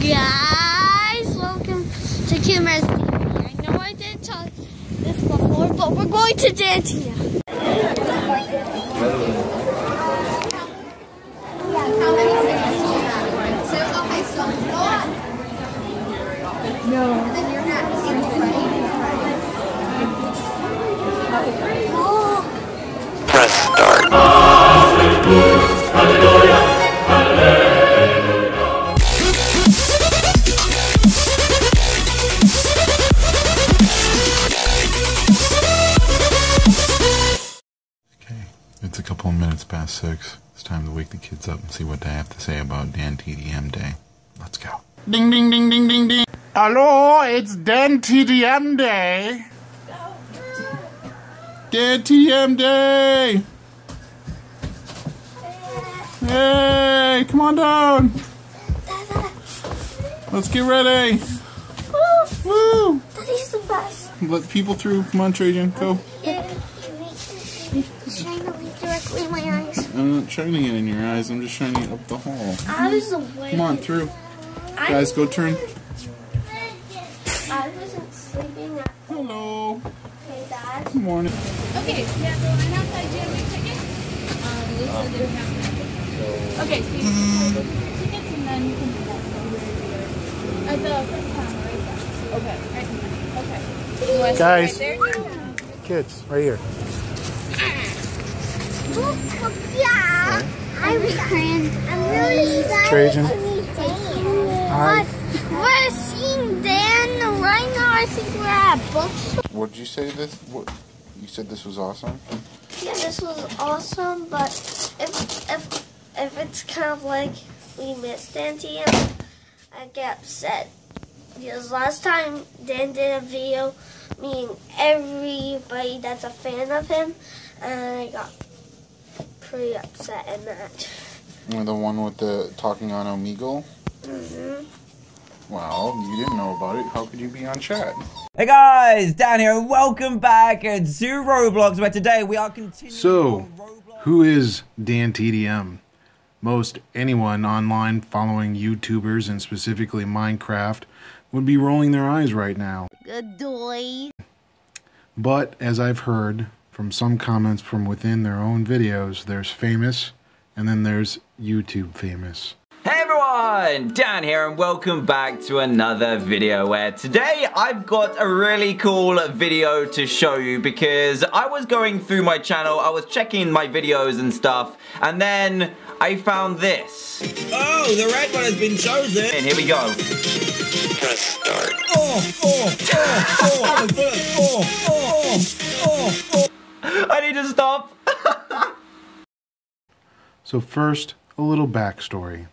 Guys, welcome to KidMatters+TV. I know I didn't talk this before, but we're going to dance here. No. Press start. It's a couple of minutes past 6. It's time to wake the kids up and see what they have to say about Dan TDM Day. Let's go. Ding, ding, ding, ding, ding, ding. Hello, it's Dan TDM Day. Dan TDM Day. Hey, come on down. Let's get ready. Woo. That is the best. Let people through. Come on, Trajan, go. Directly my eyes. I'm not shining it in your eyes, I'm just shining it up the hall. I was awake. Come on, through. Guys, go turn. I wasn't sleeping at all. Hello. Hey, Dad. Good morning. Okay, yeah, so I'm outside. Do you have my tickets? Okay, so you can go to your tickets and then you can do that. At the first time, right there. Okay. Okay. Guys. Right there? Kids, right here. Yeah. I'm really Trajan. We're seeing Dan right now. I think we're at bookstore. What did you say? You said this was awesome? Yeah, this was awesome, but if it's kind of like we missed Dan TDM, I get upset. Because last time Dan did a video meaning everybody that's a fan of him, and I got pretty upset in that. You're the one with the talking on Omegle? Mm-hmm. Well, you didn't know about it. How could you be on chat? Hey guys, Dan here, and welcome back to Roblox, where today we are continuing. So, who is Dan TDM? Most anyone online following YouTubers, and specifically Minecraft, would be rolling their eyes right now. Good boy. But, as I've heard from some comments from within their own videos, there's famous, and then there's YouTube famous. Hey everyone, Dan here, and welcome back to another video where today I've got a really cool video to show you because I was going through my channel, I was checking my videos and stuff, and then I found this. Oh, the red one has been chosen. And here we go. Press start. Oh, oh, oh, oh, oh, oh, oh, oh. I need to stop. So first, a little backstory.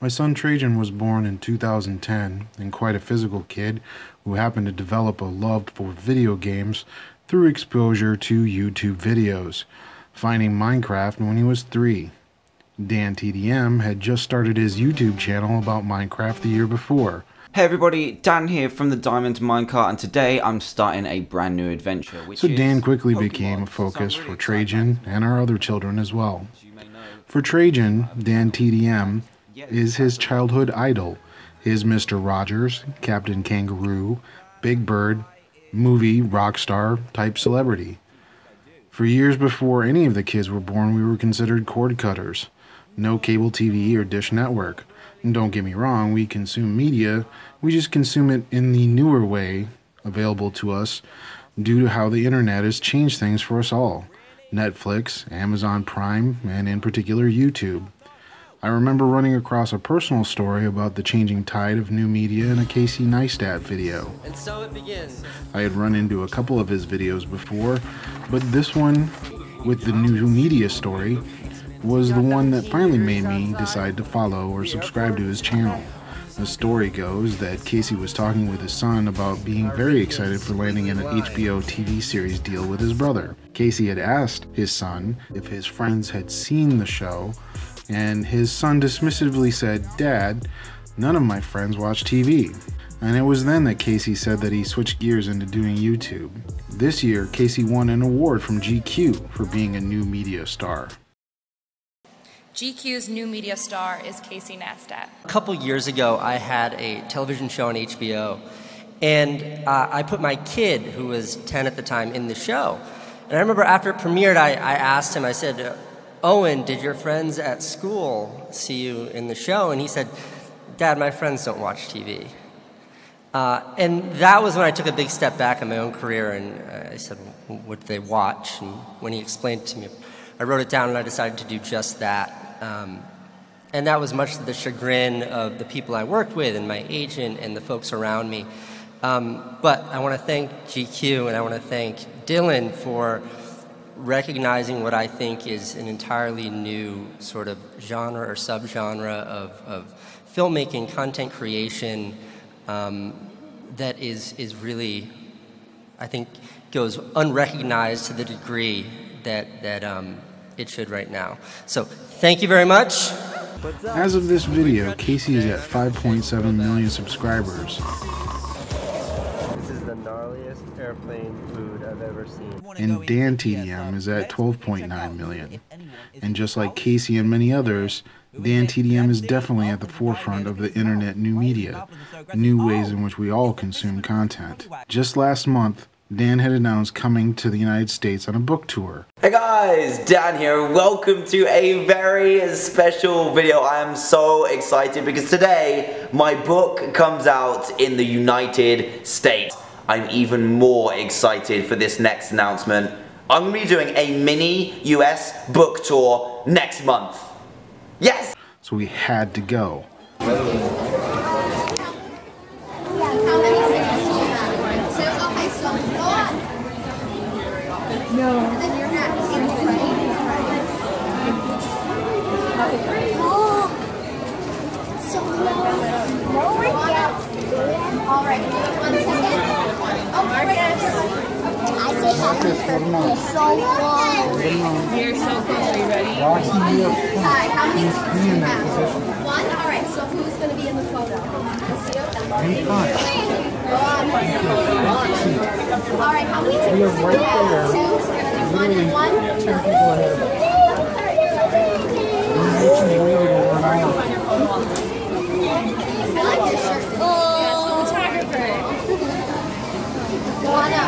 My son Trajan was born in 2010 and quite a physical kid who happened to develop a love for video games through exposure to YouTube videos, finding Minecraft when he was 3. Dan TDM had just started his YouTube channel about Minecraft the year before. Hey everybody, Dan here from the Diamond Minecart, and today I'm starting a brand new adventure. So Dan quickly became a focus for Trajan and our other children as well. For Trajan, Dan TDM is his childhood idol, his Mr. Rogers, Captain Kangaroo, Big Bird, movie, rock star type celebrity. For years before any of the kids were born, we were considered cord cutters. No cable TV or dish network. Don't get me wrong, we consume media, we just consume it in the newer way available to us due to how the internet has changed things for us all. Netflix, Amazon Prime, and in particular YouTube. I remember running across a personal story about the changing tide of new media in a Casey Neistat video. And so it begins. I had run into a couple of his videos before, but this one, with the new media story, was the one that finally made me decide to follow or subscribe to his channel. The story goes that Casey was talking with his son about being very excited for landing in an HBO TV series deal with his brother. Casey had asked his son if his friends had seen the show, and his son dismissively said, "Dad, none of my friends watch TV." And it was then that Casey said that he switched gears into doing YouTube. This year, Casey won an award from GQ for being a new media star. GQ's new media star is Casey Neistat. A couple years ago, I had a television show on HBO, and I put my kid, who was 10 at the time, in the show. And I remember after it premiered, I asked him, I said, "Owen, did your friends at school see you in the show?" And he said, "Dad, my friends don't watch TV." And that was when I took a big step back in my own career, and I said, "What do they watch?" And when he explained it to me, I wrote it down and I decided to do just that. And that was much to the chagrin of the people I worked with and my agent and the folks around me. But I want to thank GQ and I want to thank Dylan for recognizing what I think is an entirely new sort of genre or subgenre of filmmaking, content creation, that is really, I think, goes unrecognized to the degree that it should right now. So thank you very much. As of this video, Casey is at 5.7 million subscribers. Gnarliest airplane food I've ever seen. And Dan TDM is at 12.9 million. And just like Casey and many others, Dan TDM is definitely at the forefront of the internet new media, new ways in which we all consume content. Just last month, Dan had announced coming to the United States on a book tour. Hey guys, Dan here. Welcome to a very special video. I am so excited because today my book comes out in the United States. I'm even more excited for this next announcement. I'm going to be doing a mini US book tour next month. Yes! So we had to go. You're so cool. Are you ready? Hi, how many photos do you have? One? Alright, so who's going to be in the photo? Alright, how many tickets do you have? Two, so there's one and one. I like your shirt. Oh, photographer. One up.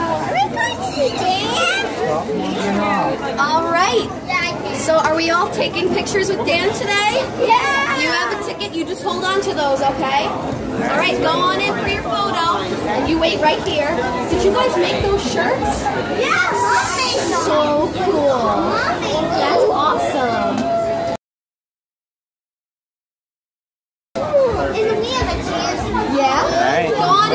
Alright, so are we all taking pictures with Dan today? Yeah! You have a ticket, you just hold on to those, okay? Alright, go on in for your photo, and you wait right here. Did you guys make those shirts? Yeah, Mom made them! So cool! Mom made them! That's awesome! Alright, go on in.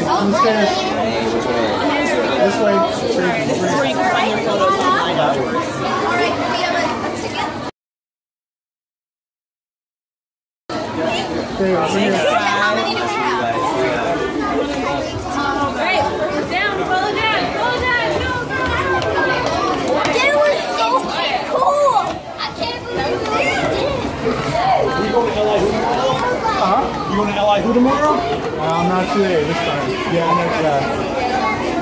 This is where you can find your photos online afterwards. Alright, we have a ticket. How many do we have? Alright, down, follow down, follow down. That was so cool! I can't believe we did it! We go to LA tomorrow? You going to LA tomorrow? Not today, this time. Yeah, next time.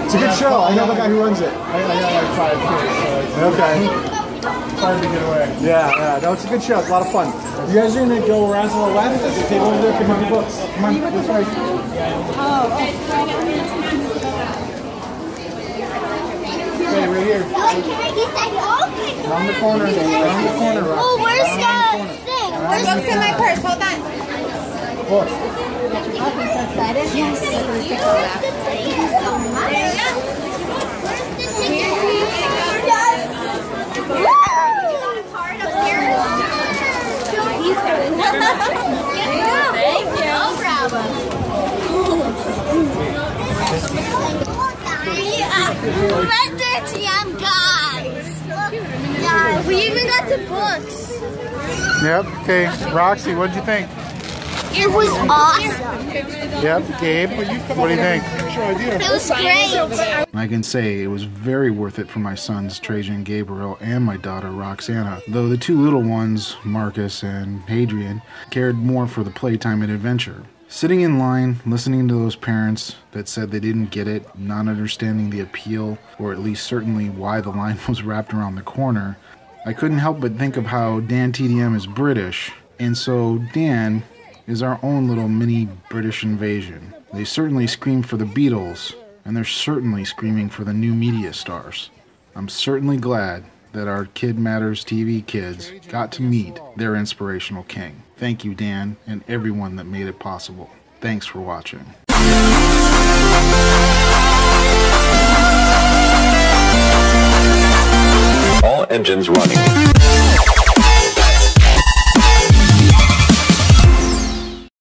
It's a good show. I know the guy who runs it. I got like 5 kids, so okay. Trying to get away. Yeah, no, it's a good show. It's a lot of fun. You guys are going to go around to the left? There's a table over there. Come on, the books. Come on, this way. Oh, okay. Right here. Like, can I get that? Oh, around the corner, around the corner. Oh, where's the thing? Where's the book's in my purse? Hold on. What? I'll be so excited. Yes. Thank you so much. Where's the ticket? Yes. Woo! Card upstairs. He's thank you. No problem. We read the TM guys. Yeah, we even got the books. Yep. Okay, Roxy, what'd you think? It was awesome. Yep. Gabe, what do you think? It was great. I can say it was very worth it for my sons Trajan, Gabriel, and my daughter Roxanna. Though the two little ones, Marcus and Hadrian, cared more for the playtime and adventure. Sitting in line, listening to those parents that said they didn't get it, not understanding the appeal, or at least certainly why the line was wrapped around the corner, I couldn't help but think of how Dan TDM is British, and so Dan is our own little mini British invasion. They certainly scream for the Beatles, and they're certainly screaming for the new media stars. I'm certainly glad that our KidMatters.TV kids got to meet their inspirational king. Thank you, Dan, and everyone that made it possible. Thanks for watching. All engines running.